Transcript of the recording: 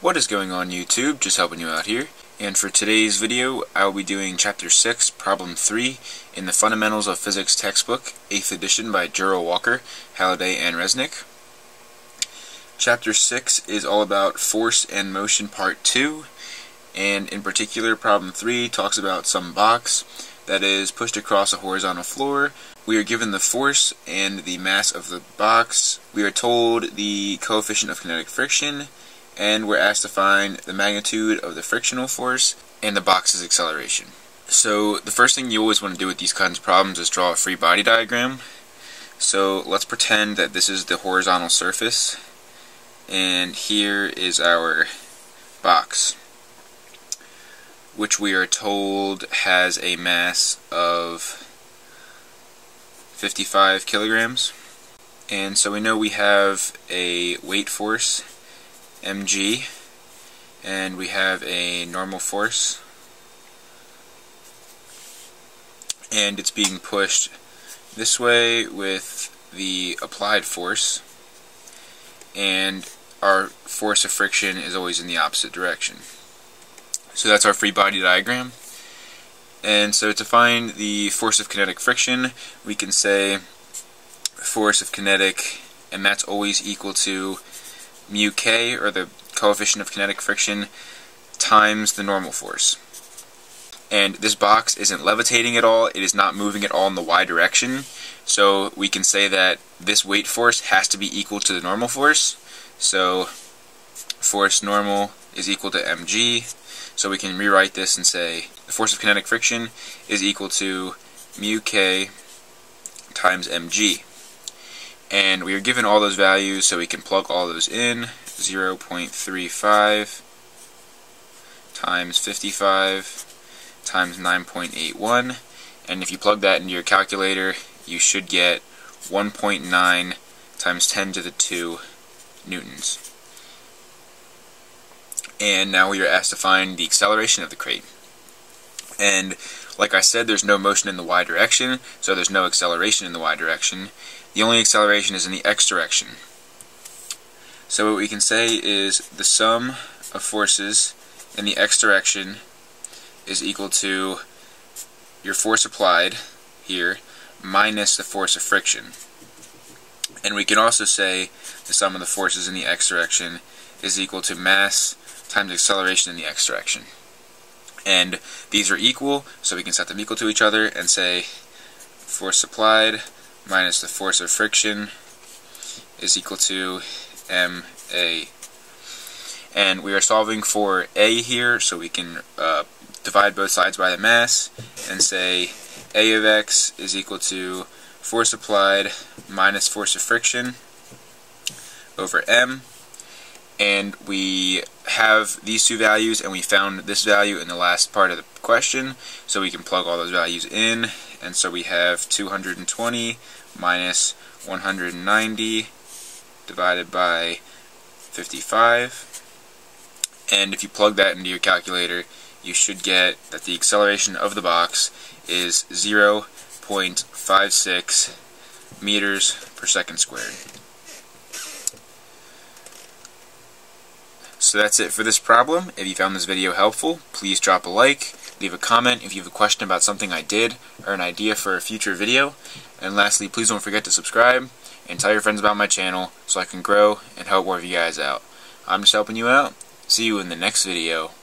What is going on YouTube? Just helping you out here. And for today's video, I'll be doing Chapter 6, Problem 3 in the Fundamentals of Physics textbook, 8th edition by Jearl Walker, Halliday, and Resnick. Chapter 6 is all about Force and Motion Part 2, and in particular, Problem 3 talks about some box that is pushed across a horizontal floor. We are given the force and the mass of the box. We are told the coefficient of kinetic friction, and we're asked to find the magnitude of the frictional force and the box's acceleration. So the first thing you always want to do with these kinds of problems is draw a free body diagram. So let's pretend that this is the horizontal surface, and here is our box, which we are told has a mass of 55 kilograms. And so we know we have a weight force, mg, and we have a normal force, and it's being pushed this way with the applied force, and our force of friction is always in the opposite direction. So that's our free body diagram. And so to find the force of kinetic friction, we can say force of kinetic, and that's always equal to mu k, or the coefficient of kinetic friction, times the normal force. And this box isn't levitating at all, it is not moving at all in the y direction, so we can say that this weight force has to be equal to the normal force. So force normal is equal to mg. So we can rewrite this and say the force of kinetic friction is equal to mu k times mg. And we are given all those values, so we can plug all those in. 0.35 times 55 times 9.81. And if you plug that into your calculator, you should get 1.9 times 10 to the 2 newtons. And now we are asked to find the acceleration of the crate. And like I said, there's no motion in the y direction, so there's no acceleration in the y direction. The only acceleration is in the x direction. So what we can say is the sum of forces in the x direction is equal to your force applied here minus the force of friction. And we can also say the sum of the forces in the x direction is equal to mass times acceleration in the x direction. And these are equal, so we can set them equal to each other and say force applied minus the force of friction is equal to ma. And we are solving for a here, so we can divide both sides by the mass and say a of x is equal to force applied minus force of friction over m. And we have these two values, and we found this value in the last part of the question, so we can plug all those values in. And so we have 220 minus 190 divided by 55. And if you plug that into your calculator, you should get that the acceleration of the box is 0.56 meters per second squared. So that's it for this problem. If you found this video helpful, please drop a like, leave a comment if you have a question about something I did, or an idea for a future video. And lastly, please don't forget to subscribe, and tell your friends about my channel so I can grow and help more of you guys out. I'm just helping you out. See you in the next video.